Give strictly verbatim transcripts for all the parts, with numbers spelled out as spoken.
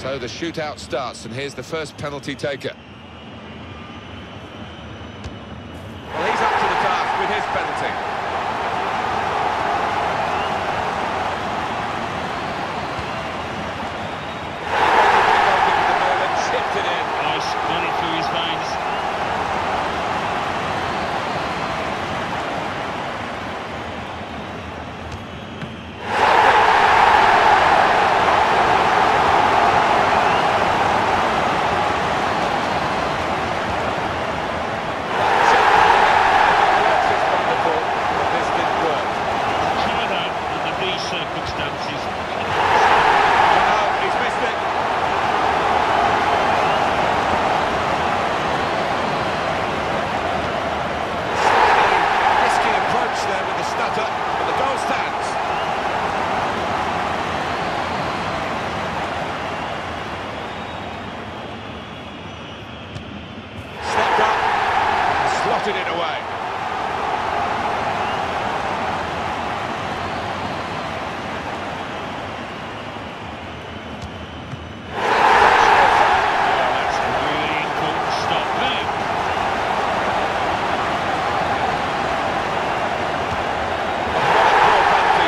So the shootout starts, and here's the first penalty taker. Well, he's up to the task with his penalty. The moment, chipped it in. Nice, got it through his veins. It away. Yeah, that's a really cool stop. Penalty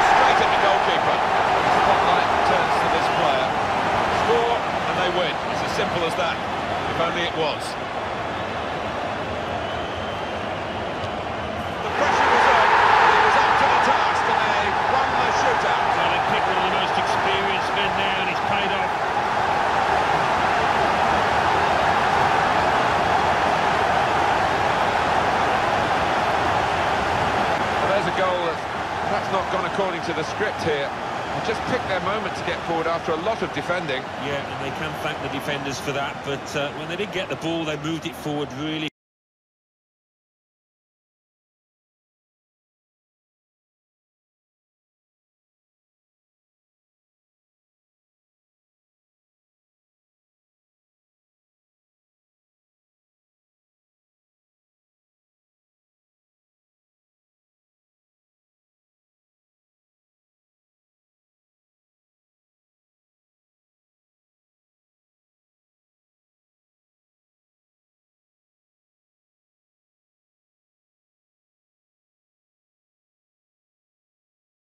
straight at the goalkeeper. The spotlight turns to this player. Score, and they win. It's as simple as that. If only it was. Not gone according to the script here. They just picked their moment to get forward after a lot of defending. Yeah, and they can thank the defenders for that, but uh, when they did get the ball, they moved it forward really